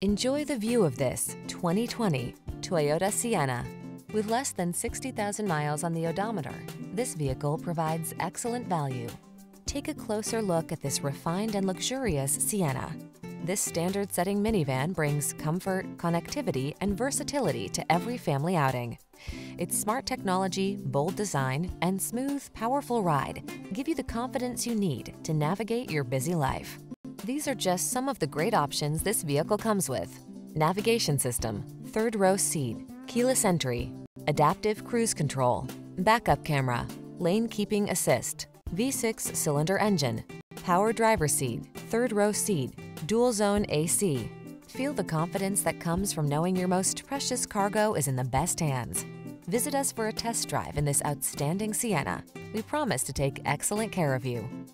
Enjoy the view of this 2020 Toyota Sienna. With less than 60,000 miles on the odometer, this vehicle provides excellent value. Take a closer look at this refined and luxurious Sienna. This standard-setting minivan brings comfort, connectivity, and versatility to every family outing. Its smart technology, bold design, and smooth, powerful ride give you the confidence you need to navigate your busy life. These are just some of the great options this vehicle comes with: navigation system, third row seat, keyless entry, adaptive cruise control, backup camera, lane keeping assist, V6 cylinder engine, power driver seat, third row seat, dual zone AC. Feel the confidence that comes from knowing your most precious cargo is in the best hands. Visit us for a test drive in this outstanding Sienna. We promise to take excellent care of you.